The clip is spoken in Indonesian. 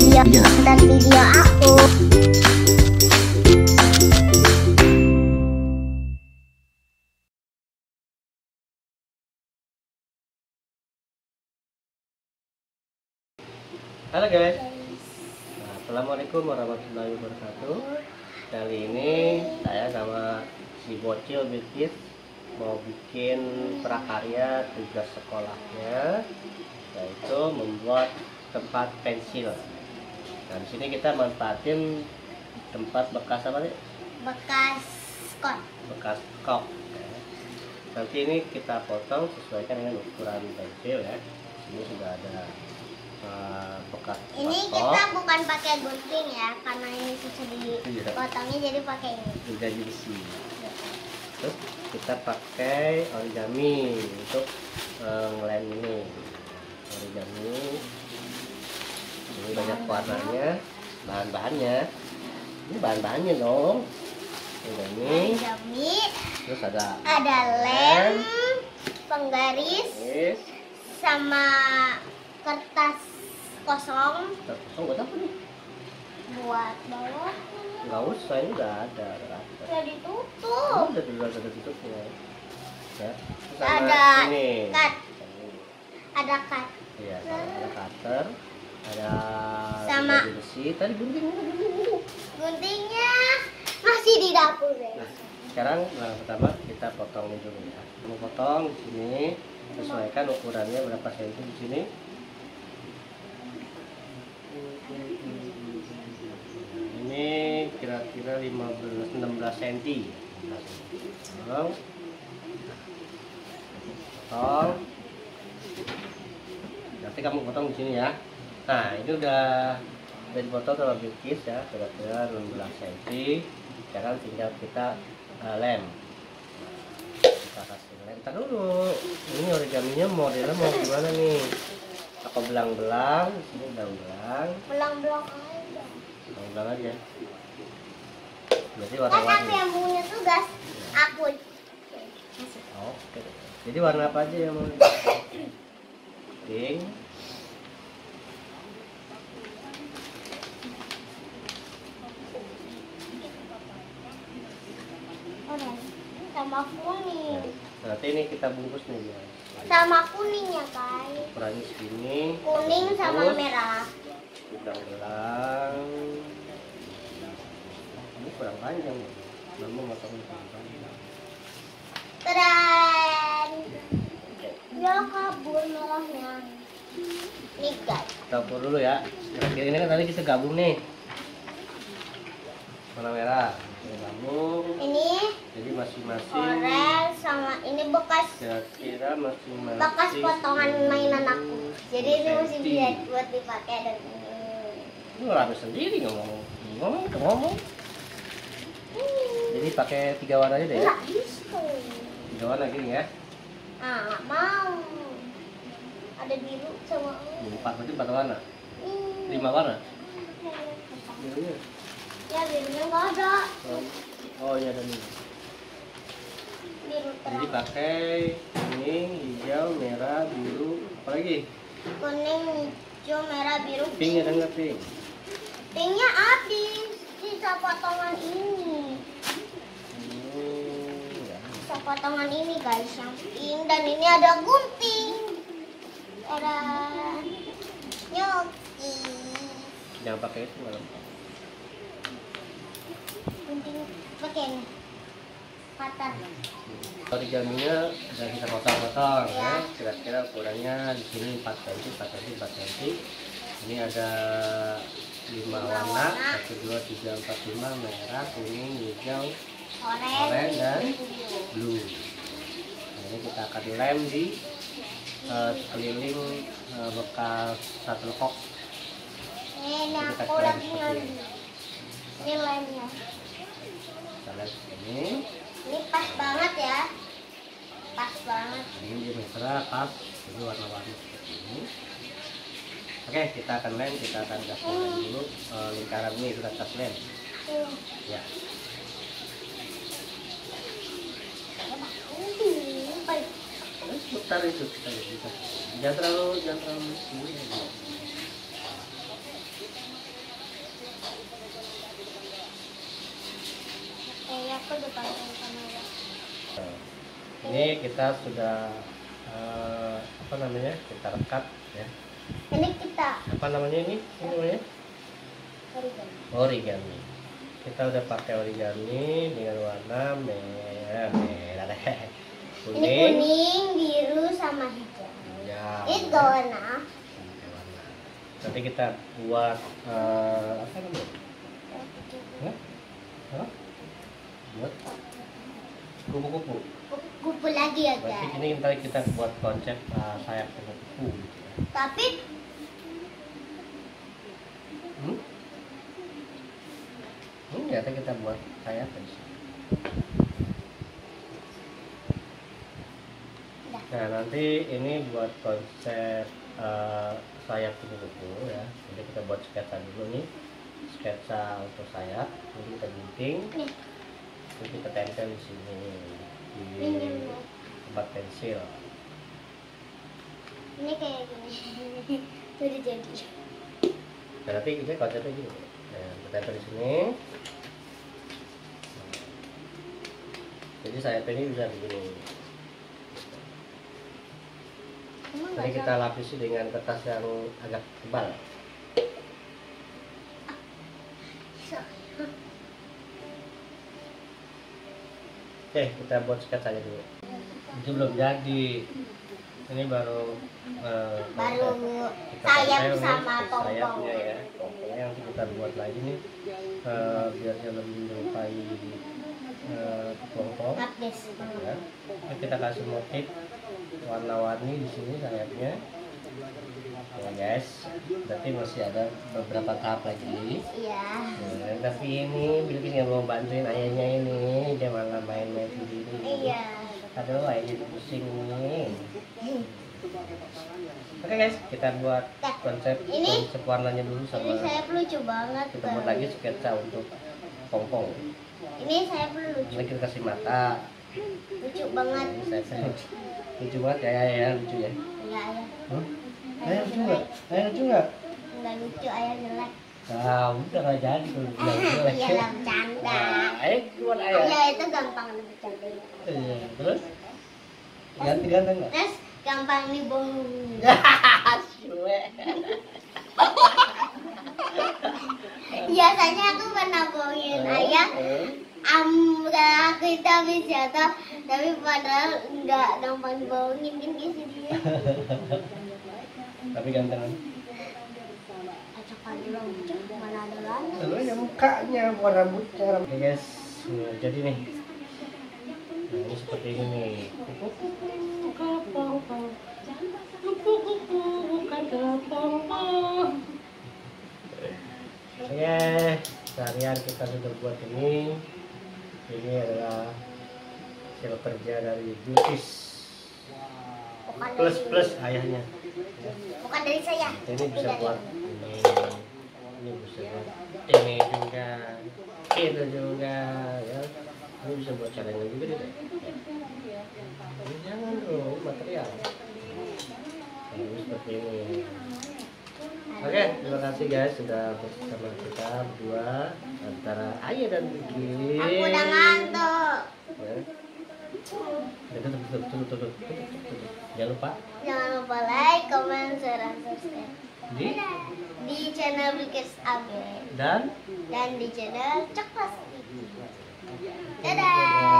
video dan video aku. Halo guys, assalamualaikum warahmatullahi wabarakatuh. Kali ini saya sama si bocil bilqis mau bikin prakarya tugas sekolahnya, yaitu membuat tempat pensil. Nah, di sini kita manfaatin tempat bekas apa nih? Bekas kok. Bekas kok. Ya. Nanti ini kita potong sesuaikan dengan ukuran pensil ya. Ini sudah ada bekas. Ini kita bukan pakai gunting ya, karena ini susah dipotongnya, jadi pakai ini. Sudah besi. Terus kita pakai origami untuk ngelem ini. Origami ini banyak warnanya, bahan-bahannya. Ini bahan-bahannya dong. Origami. Terus ada lem, penggaris, sama kertas kosong. Kertas kosong buat apa nih? Buat bawah. Nggak usah, ini udah ada. Udah ditutup. Oh, udah ditutupnya. Ya. Terus ada ini. Cut. Ada cut. Iya, ada cutter. Ada sama besi. Tadi guntingnya. Guntingnya masih di dapur ya. Nah, sekarang langkah pertama kita potongin dulu ya. Mau potong di sini, sesuaikan ukurannya berapa senti di sini. Ini kira-kira 16 senti. Potong. Nanti kamu potong di sini ya. Nah, ini udah dipotong sama bilqis ya, kira-kira 16 senti. Sekarang tinggal kita lem. Kita dulu. Ini origaminya modelnya mau gimana nih? Apa belang-belang? Ini belang-belang. Belang-belang aja. Belang-belang aja. Berarti warna-warni. Kan yang punya tugas aku. Oke. Jadi warna apa aja yang mau? Pink. Sama kuning. Nah, nanti ini kita bungkus nih ya. Sama kuningnya guys. Ukurannya segini. Kuning sama merah. Belang-belang. Ini kurang panjang. Mama potong panjang. Keren. Ya kabur merahnya. Nih guys. Campur dulu ya. Kira-kira ini kan tadi kita gabung nih. Warna merah. Ini jadi masing-masing oranye sama ini bekas. Kira-kira masing-masing bekas potongan mainan aku. Jadi ini masih bisa buat dipakai dan ini. Lu harus sendiri ngomong. Jadi pakai 3 warna aja deh. Enggak bisa. 3 warna gini ya. Ah, enggak mau. Ada biru sama ini. 4 warna. 5 warna. Birunya. Ya birunya nggak ada. Oh iya ada nih. Jadi pakai kuning, hijau, merah, biru, apa lagi? Kuning, hijau, merah, biru. Pink ada nggak pink? Pinknya habis, sisa potongan ini. Sisa potongan ini guys yang pink, dan ini ada gunting. Ada nyoki. Jangan pakai itu malam. Pakai patah. Origaminya sudah kita potong-potong ya. Kira-kira ukurannya di sini 4 cm. Ini ada 5 warna. 1, 2, 3, 4, 5. Merah, kuning, hijau, oranye dan blue. Nah, ini kita akan lem di keliling bekas shuttlecock. Kita lem seperti ini lemnya. Ini pas banget ya, pas banget. Ini mesra, pas, jadi warna-warni seperti ini. Oke, kita akan lem, kita akan kasih dulu lingkaran ini sudah kita lem. Ya. Putar itu, jangan terlalu. Ini kita sudah apa namanya, kita rekat ya. Ini kita apa namanya ini namanya origami. Kita udah pakai origami dengan warna merah kuning. Ini kuning, biru sama hijau ya, itu warna. Nanti kita buat apa namanya buat kupu-kupu. Kupu lagi ya guys. Ini nanti kita buat konsep sayap kupu. Tapi nanti kita buat sayap terus. Nah nanti ini buat konsep sayap kupu-kupu ya. Jadi kita buat sketsa dulu nih, sketsa untuk sayap. Jadi kita gunting, terus kita tempel di sini di tempat pensil. Ini kayak gini, udah jadi. Nah, nanti kita kocoknya gini. Nah, kita tempel di sini. Jadi sayap ini bisa begini. Jadi kita lapisi dengan kertas yang agak tebal. Oke, kita buat sketsanya dulu. Itu belum jadi. Ini baru sayap sama topeng. Sayapnya ya, tompengnya yang kita buat lagi nih biar dia lebih menyerupai tompeng. Ya. Nah, kita kasih motif warna-warni di sini sayapnya. Ya guys, berarti masih ada beberapa tahap lagi nih. Iya. Nah, tapi ini Bilqis nggak mau bantuin ayahnya ini, dia malah main-main sendiri. Iya. Aduh, ayah jadi pusing nih. Oke guys, kita buat konsep warnanya dulu sama. Ini saya lucu banget. Kita buat lagi sketsa untuk pompong. Ini saya lucu. Ini kita kasih mata. Lucu banget. Ini saya lucu banget ya, lucu ya. Iya. Ayah lucu nggak? Ayah lucu nggak? Nggak lucu, ayah jelek. Nah, udah nggak jadi kalau jelek. Iya lah, bercanda. Ayah keluar ayah. Iya itu gampang bercanda. Iya, terus? Ganti-ganti nggak? Terus gampang dibongong. Suwe. Biasanya aku pernah bohongin ayah. Kita bisa tahu, tapi padahal nggak gampang dibohongin kan dia sendiri. Tapi ganteng. Acakan dulu, mana ada lana. Lu yang mukanya, bukan rambutnya. Oke guys, jadi nih. Nah, ini seperti ini nih. Oke, seharian kita sudah buat ini. Ini adalah hasil kerja dari Bilqis plus ayahnya. Bukan dari saya. Ini bisa buat ini bisa buat ini juga, itu juga ya. Ini bisa buat celengan juga deh. Jangan dong material. Ini seperti ini. Oke, terima kasih guys sudah bersama kita berdua antara ayah dan Bilqis. Aku udah ngantuk. Tutup. Jangan lupa like, comment, share, dan subscribe di channel Bilqis AB dan di channel Shuttlecocks. Dadah.